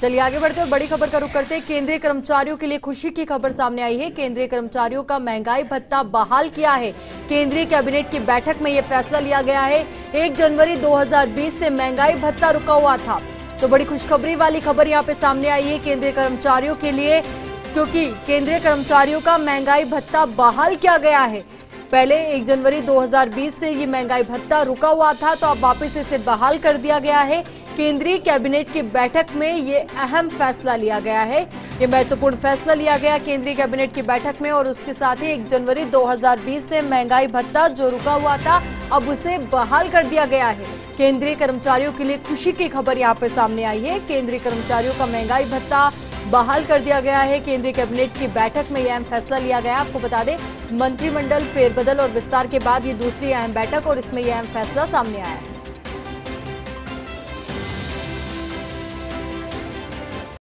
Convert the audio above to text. चलिए आगे बढ़ते और बड़ी खबर का रुख करते हैं। केंद्रीय कर्मचारियों के लिए खुशी की खबर सामने आई है। केंद्रीय कर्मचारियों का महंगाई भत्ता बहाल किया है। केंद्रीय कैबिनेट की बैठक में यह फैसला लिया गया है। 1 जनवरी 2020 से महंगाई भत्ता रुका हुआ था, तो बड़ी खुशखबरी वाली खबर यहाँ पे सामने आई है केंद्रीय कर्मचारियों के लिए, क्योंकि केंद्रीय कर्मचारियों का महंगाई भत्ता बहाल किया गया है। पहले 1 जनवरी 2020 से ये महंगाई भत्ता रुका हुआ था, तो अब वापस इसे बहाल कर दिया गया है। केंद्रीय कैबिनेट की बैठक में ये अहम फैसला लिया गया है। ये महत्वपूर्ण फैसला लिया गया केंद्रीय कैबिनेट की बैठक में, और उसके साथ ही 1 जनवरी 2020 से महंगाई भत्ता जो रुका हुआ था, अब उसे बहाल कर दिया गया है। केंद्रीय कर्मचारियों के लिए खुशी की खबर यहाँ पे सामने आई है। केंद्रीय कर्मचारियों का महंगाई भत्ता बहाल कर दिया गया है। केंद्रीय कैबिनेट की बैठक में यह अहम फैसला लिया गया। आपको बता दें, मंत्रिमंडल फेरबदल और विस्तार के बाद ये दूसरी अहम बैठक और इसमें यह अहम फैसला सामने आया है।